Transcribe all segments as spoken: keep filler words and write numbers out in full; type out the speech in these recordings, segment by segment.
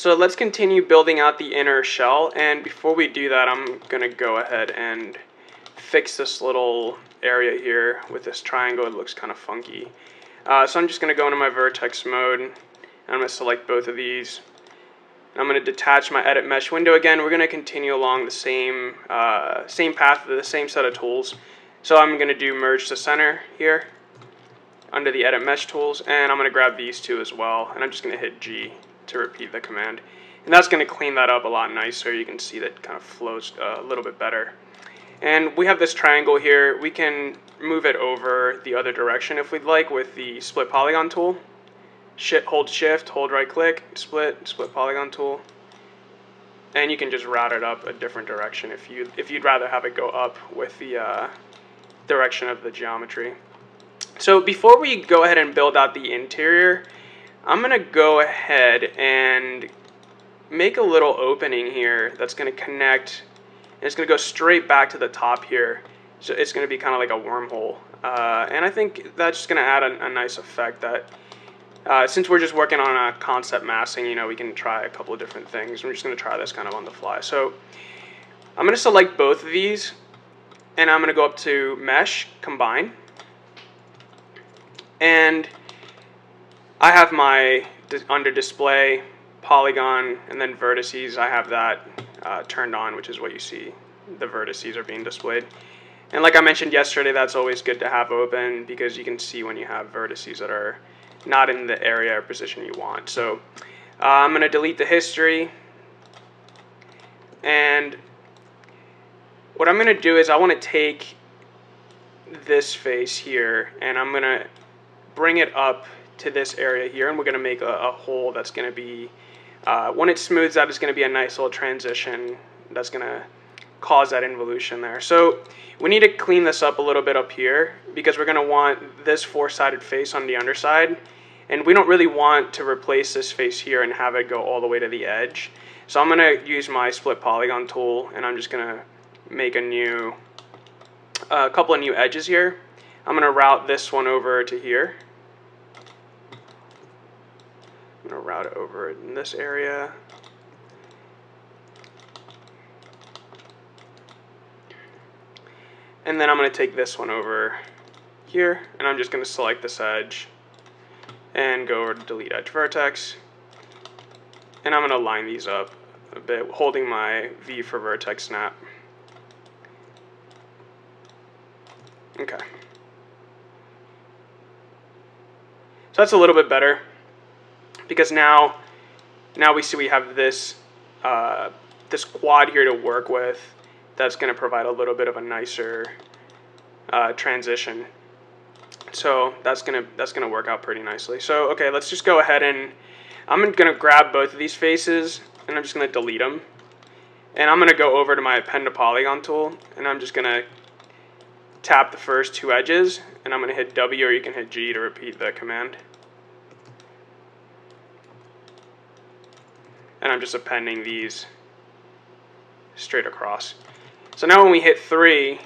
So let's continue building out the inner shell, and before we do that, I'm gonna go ahead and fix this little area here with this triangle. It looks kind of funky. Uh, so I'm just gonna go into my vertex mode, and I'm gonna select both of these. I'm going to detach my edit mesh window again. We're going to continue along the same uh, same path with the same set of tools. So I'm going to do merge to center here under the edit mesh tools, and I'm going to grab these two as well, and I'm just going to hit G to repeat the command. And that's going to clean that up a lot nicer. You can see that kind of flows a little bit better. And we have this triangle here. We can move it over the other direction if we'd like with the split polygon tool. Shift, hold shift, hold right click, split, split polygon tool, and you can just route it up a different direction if you if you'd rather have it go up with the uh, direction of the geometry. So before we go ahead and build out the interior, I'm gonna go ahead and make a little opening here that's gonna connect, and it's gonna go straight back to the top here. So it's gonna be kind of like a wormhole, uh, and I think that's just gonna add a, a nice effect that. Uh, since we're just working on a concept massing, you know, we can try a couple of different things. We're just going to try this kind of on the fly. So I'm going to select both of these, and I'm going to go up to Mesh, Combine. And I have my, under Display, Polygon, and then Vertices, I have that uh, turned on, which is what you see. The vertices are being displayed. And like I mentioned yesterday, that's always good to have open because you can see when you have vertices that are not in the area or position you want. So uh, I'm going to delete the history, and what I'm going to do is I want to take this face here, and I'm going to bring it up to this area here, and we're going to make a, a hole that's going to be, uh, when it smooths out, it's going to be a nice little transition that's going to cause that involution there. So we need to clean this up a little bit up here because we're going to want this four-sided face on the underside, and we don't really want to replace this face here and have it go all the way to the edge. So I'm going to use my split polygon tool, and I'm just going to make a new a uh, couple of new edges here. I'm going to route this one over to here. I'm going to route it over in this area. And then I'm going to take this one over here, and I'm just going to select this edge and go over to delete edge vertex, and I'm going to line these up a bit holding my V for vertex snap. Okay, so that's a little bit better because now now we see we have this uh, this quad here to work with. That's going to provide a little bit of a nicer uh, transition, so that's gonna that's gonna work out pretty nicely. So okay, let's just go ahead and I'm gonna grab both of these faces, and I'm just gonna delete them, and I'm gonna go over to my append to polygon tool, and I'm just gonna tap the first two edges, and I'm gonna hit W, or you can hit G to repeat the command, and I'm just appending these straight across. So now when we hit three,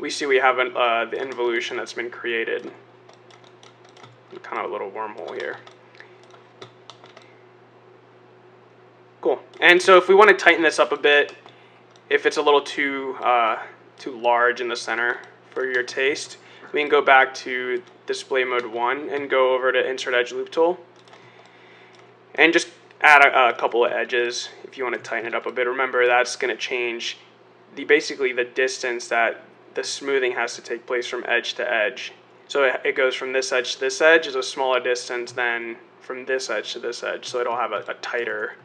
we see we have an, uh, the involution that's been created. Kind of a little wormhole here. Cool. And so if we want to tighten this up a bit, if it's a little too uh, too large in the center for your taste, we can go back to display mode one and go over to insert edge loop tool and just add a, a couple of edges if you want to tighten it up a bit. Remember, that's going to change the basically the distance that the smoothing has to take place from edge to edge. So it, it goes from this edge to this edge is a smaller distance than from this edge to this edge. So it'll have a, a tighter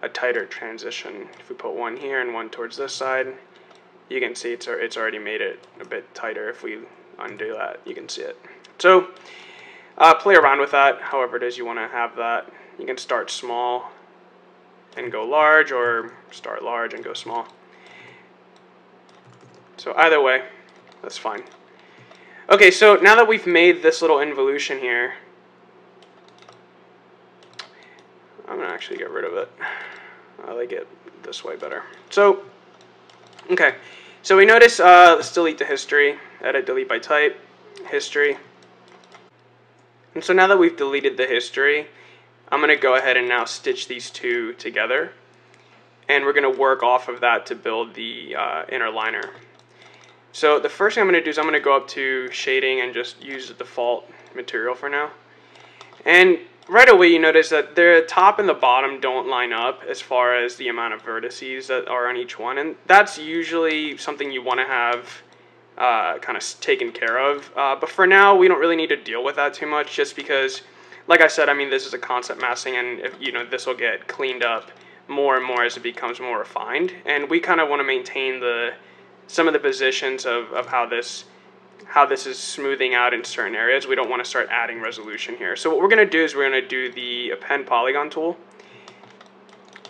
a tighter transition. If we put one here and one towards this side, you can see it's it's already made it a bit tighter. If we undo that, you can see it. So uh, play around with that. However it is you want to have that. You can start small and go large, or start large and go small. So either way, that's fine. Okay, so now that we've made this little involution here, I'm gonna actually get rid of it. I like it this way better. So, okay, so we notice, uh, let's delete the history, edit, delete by type, history. And so now that we've deleted the history, I'm going to go ahead and now stitch these two together, and we're going to work off of that to build the uh, inner liner. So the first thing I'm going to do is I'm going to go up to shading and just use the default material for now. And right away you notice that the top and the bottom don't line up as far as the amount of vertices that are on each one, and that's usually something you want to have uh, kind of taken care of. Uh, but for now we don't really need to deal with that too much, just because, like I said, I mean, this is a concept masking, and if, you know, this will get cleaned up more and more as it becomes more refined, and we kind of want to maintain the some of the positions of, of how this how this is smoothing out in certain areas. We don't want to start adding resolution here. So what we're going to do is we're going to do the append polygon tool,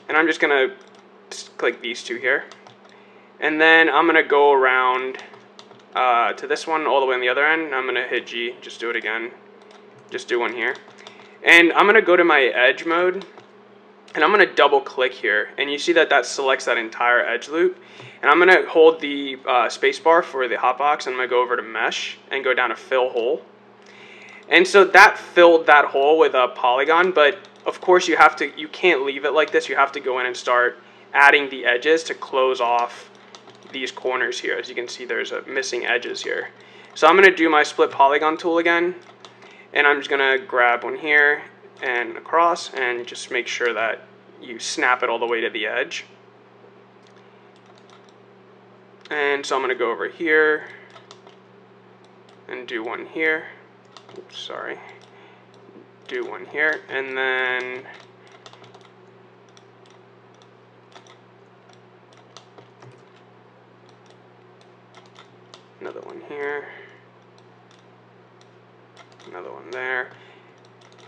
and I'm just going to click these two here, and then I'm going to go around uh, to this one all the way on the other end, and I'm going to hit G, just do it again, just do one here, and I'm going to go to my edge mode, and I'm going to double click here, and you see that that selects that entire edge loop. And I'm going to hold the uh, space bar for the hotbox, and I'm going to go over to mesh and go down to fill hole. And so that filled that hole with a polygon, but of course you have to, you can't leave it like this. You have to go in and start adding the edges to close off these corners here. As you can see, there's a missing edges here. So I'm going to do my split polygon tool again, and I'm just going to grab one here and across, and just make sure that you snap it all the way to the edge. And so I'm going to go over here and do one here, oops, sorry, do one here, and then another one here, another one there.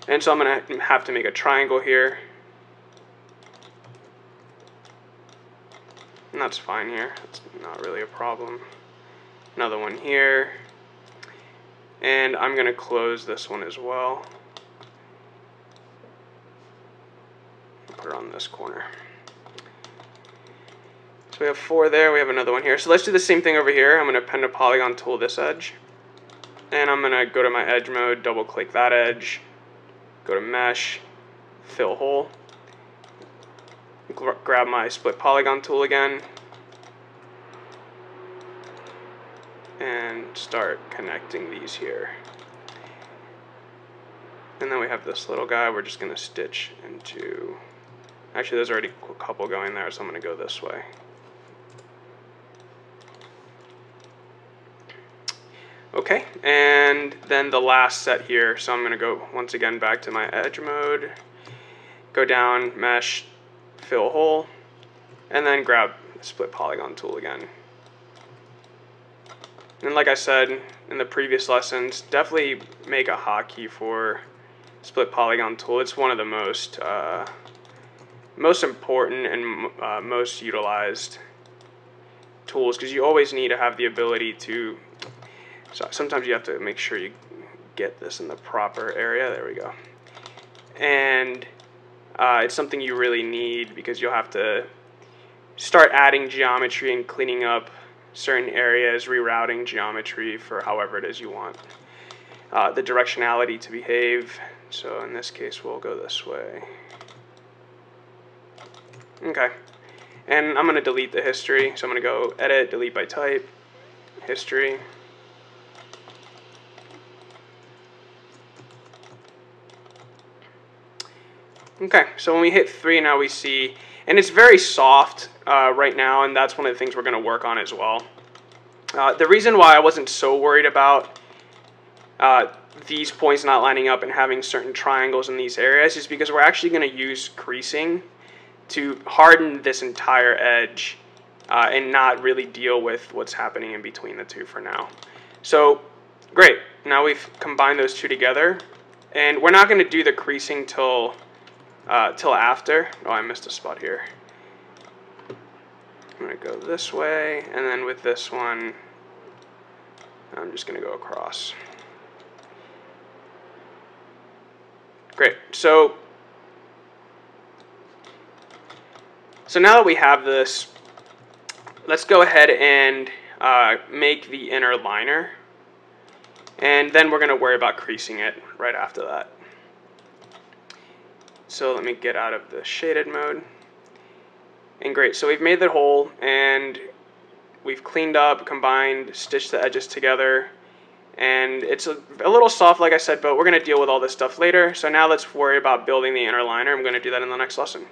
And so I'm going to have to make a triangle here. And that's fine here. That's not really a problem. Another one here. And I'm going to close this one as well. Put it on this corner. So we have four there. We have another one here. So let's do the same thing over here. I'm going to append a polygon tool this edge. And I'm going to go to my edge mode, double click that edge. Go to mesh, fill hole, grab my split polygon tool again, and start connecting these here. And then we have this little guy we're just going to stitch into. Actually, there's already a couple going there, so I'm going to go this way. Okay, and then the last set here, so I'm going to go once again back to my edge mode, go down, mesh, fill hole, and then grab the split polygon tool again. And like I said in the previous lessons, definitely make a hotkey for split polygon tool. It's one of the most, uh, most important and uh, most utilized tools, because you always need to have the ability to. So sometimes you have to make sure you get this in the proper area. There we go. And uh, it's something you really need, because you'll have to start adding geometry and cleaning up certain areas, rerouting geometry for however it is you want uh, the directionality to behave. So in this case, we'll go this way. Okay. And I'm going to delete the history. So I'm going to go edit, delete by type, history. Okay, so when we hit three, now we see, and it's very soft uh, right now, and that's one of the things we're going to work on as well. Uh, the reason why I wasn't so worried about uh, these points not lining up and having certain triangles in these areas is because we're actually going to use creasing to harden this entire edge uh, and not really deal with what's happening in between the two for now. So, great. Now we've combined those two together, and we're not going to do the creasing till... Uh, till after. Oh, I missed a spot here. I'm going to go this way, and then with this one, I'm just going to go across. Great. So, so now that we have this, let's go ahead and uh, make the inner liner, and then we're going to worry about creasing it right after that. So let me get out of the shaded mode. And great, so we've made the hole and we've cleaned up, combined, stitched the edges together. And it's a, a little soft, like I said, but we're going to deal with all this stuff later. So now let's worry about building the inner liner. I'm going to do that in the next lesson.